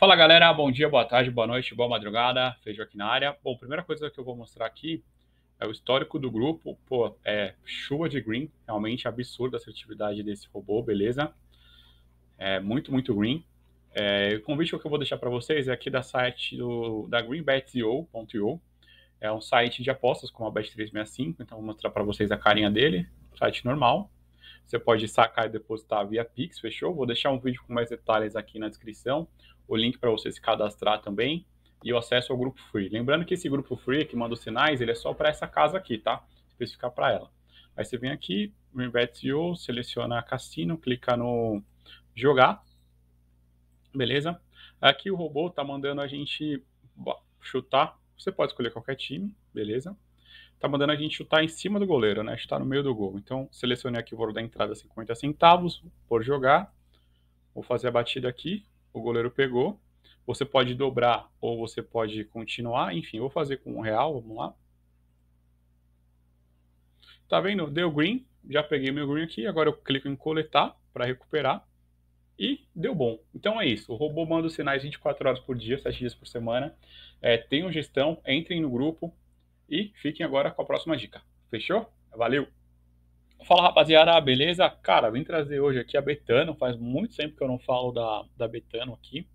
Fala galera, bom dia, boa tarde, boa noite, boa madrugada, Feijão aqui na área. Bom, primeira coisa que eu vou mostrar aqui é o histórico do grupo. Pô, é chuva de green, realmente absurda a assertividade desse robô, beleza? É muito green. O convite que eu vou deixar para vocês é aqui da site da greenbet.io. É um site de apostas como a Bet365, então vou mostrar para vocês a carinha dele, site normal. Você pode sacar e depositar via Pix, fechou? Vou deixar um vídeo com mais detalhes aqui na descrição, o link para você se cadastrar também e o acesso ao grupo free. Lembrando que esse grupo free que manda os sinais, ele é só para essa casa aqui, tá? Especificar para ela. Aí você vem aqui, greenbet.io, seleciona cassino, clica no jogar, beleza? Aqui o robô tá mandando a gente chutar. Você pode escolher qualquer time, beleza? Tá mandando a gente chutar em cima do goleiro, né? Chutar no meio do gol. Então, selecionei aqui o valor da entrada 50 centavos por jogar. Vou fazer a batida aqui. O goleiro pegou. Você pode dobrar ou você pode continuar. Enfim, eu vou fazer com R$1. Vamos lá. Tá vendo? Deu green. Já peguei meu green aqui. Agora eu clico em coletar para recuperar. E deu bom. Então é isso. O robô manda os sinais 24 horas por dia, 7 dias por semana. Tenham gestão. Entrem no grupo. E fiquem agora com a próxima dica. Fechou? Valeu! Fala rapaziada, beleza? Cara, vim trazer hoje aqui a Betano. Faz muito tempo que eu não falo da Betano aqui.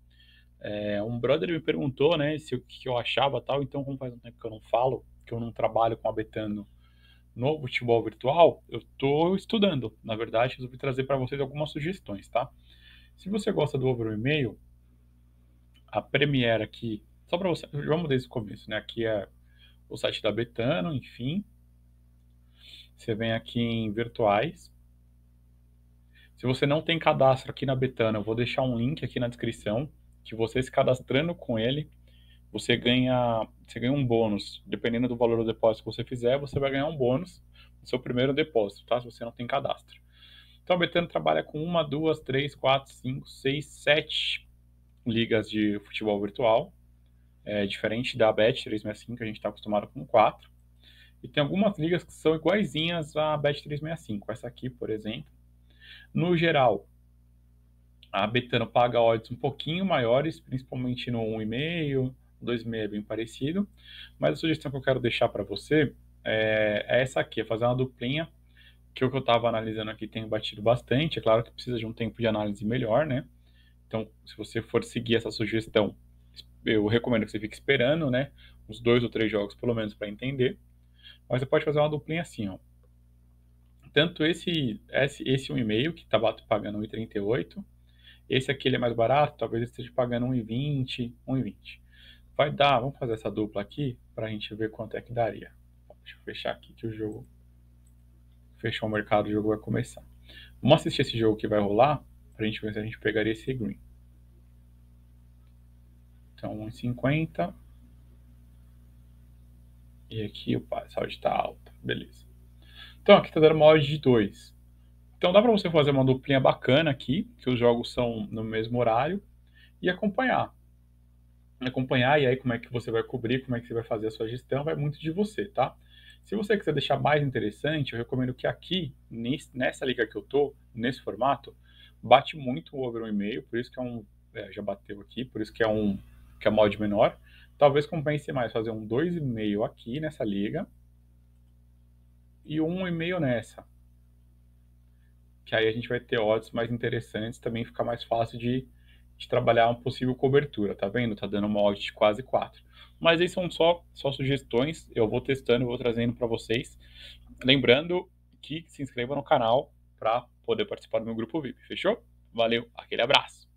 Um brother me perguntou, né, o que eu achava e tal. Então, como faz um tempo que eu não falo, que eu não trabalho com a Betano no futebol virtual, eu tô estudando. Na verdade, eu vou trazer para vocês algumas sugestões, tá? Se você gosta do over e-mail, a Premiere aqui, só para você, vamos desde o começo, né? Aqui é o site da Betano, enfim. Você vem aqui em virtuais. Se você não tem cadastro aqui na Betano, eu vou deixar um link aqui na descrição, que você se cadastrando com ele, você ganha um bônus. Dependendo do valor do depósito que você fizer, você vai ganhar um bônus no seu primeiro depósito, tá? Se você não tem cadastro. Então, a Betano trabalha com 1, 2, 3, 4, 5, 6, 7 ligas de futebol virtual. É diferente da Bet365, que a gente está acostumado com 4. E tem algumas ligas que são iguaizinhas à Bet365, essa aqui, por exemplo. No geral, a Betano paga odds um pouquinho maiores, principalmente no 1,5, 2,5 é bem parecido. Mas a sugestão que eu quero deixar para você é essa aqui, é fazer uma duplinha, que o que eu estava analisando aqui tem batido bastante. É claro que precisa de um tempo de análise melhor, né? Então, se você for seguir essa sugestão, eu recomendo que você fique esperando, né? Uns 2 ou 3 jogos, pelo menos, para entender. Mas você pode fazer uma duplinha assim, ó. Tanto esse 1,5, que tá pagando 1,38. Esse aqui, ele é mais barato, talvez ele esteja pagando 1,20, 1,20. Vai dar, vamos fazer essa dupla aqui, pra gente ver quanto é que daria. Deixa eu fechar aqui, que o jogo... Fechou o mercado, o jogo vai começar. Vamos assistir esse jogo que vai rolar, pra gente ver se a gente pegaria esse green. Então, 1,50. E aqui, opa, essa odd tá alta. Beleza. Então, aqui tá dando uma odd de 2. Então, dá pra você fazer uma duplinha bacana aqui, que os jogos são no mesmo horário, e acompanhar. E aí como é que você vai cobrir, como é que você vai fazer a sua gestão, vai muito de você, tá? Se você quiser deixar mais interessante, eu recomendo que aqui, nessa liga que eu tô, nesse formato, bate muito o over 1,5, por isso que é um... já bateu aqui, por isso que é um... que é uma odd menor. Talvez compense mais fazer um 2,5 aqui nessa liga e um 1,5 nessa. Que aí a gente vai ter odds mais interessantes, também fica mais fácil de trabalhar uma possível cobertura, tá vendo? Tá dando uma odd de quase 4. Mas aí são só sugestões, eu vou testando, vou trazendo para vocês. Lembrando que se inscreva no canal para poder participar do meu grupo VIP, fechou? Valeu, aquele abraço!